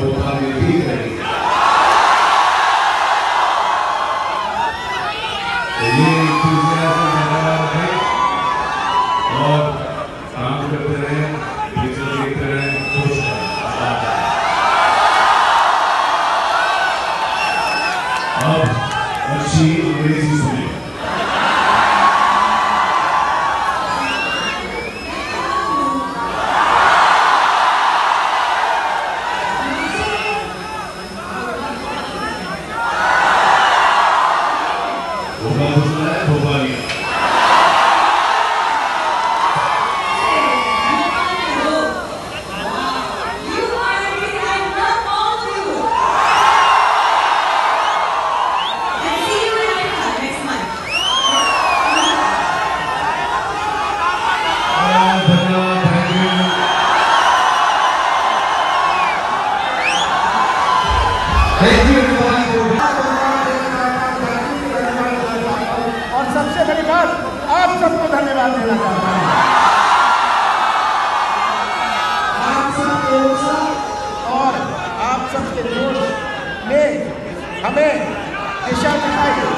धोखा में भी रहेगा। ये एक दूसरे से लगाव है और काम करते रहे, पिक्चर देखते रहे, खुश रहे। अब अच्छी अंग्रेजी सुनिए। आप सबको धन्यवाद देना चाहता हूँ। आप सबके उत्साह और आप सबके जोश ने हमें दिशा दिखाई।